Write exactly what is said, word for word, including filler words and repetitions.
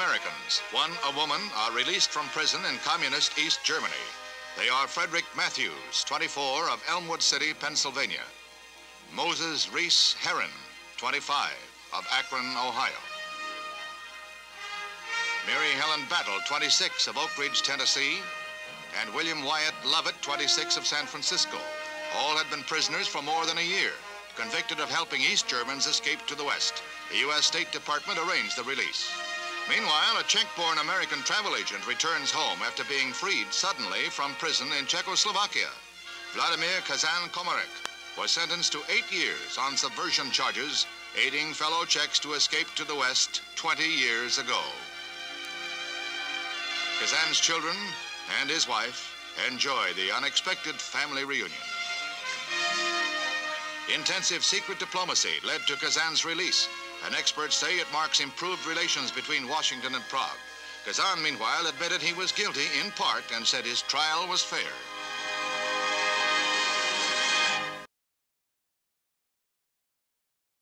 Americans, one a woman, are released from prison in communist East Germany. They are Frederick Matthews, twenty-four, of Elmwood City, Pennsylvania. Moses Reese Herron, twenty-five, of Akron, Ohio. Mary Helen Battle, twenty-six, of Oak Ridge, Tennessee, and William Wyatt Lovett, twenty-six, of San Francisco. All had been prisoners for more than a year, convicted of helping East Germans escape to the West. The U S State Department arranged the release. Meanwhile, a Czech-born American travel agent returns home after being freed suddenly from prison in Czechoslovakia. Vladimir Kazan-Komarek was sentenced to eight years on subversion charges, aiding fellow Czechs to escape to the West twenty years ago. Kazan's children and his wife enjoy the unexpected family reunion. Intensive secret diplomacy led to Kazan's release, and experts say it marks improved relations between Washington and Prague. Kazan, meanwhile, admitted he was guilty in part and said his trial was fair.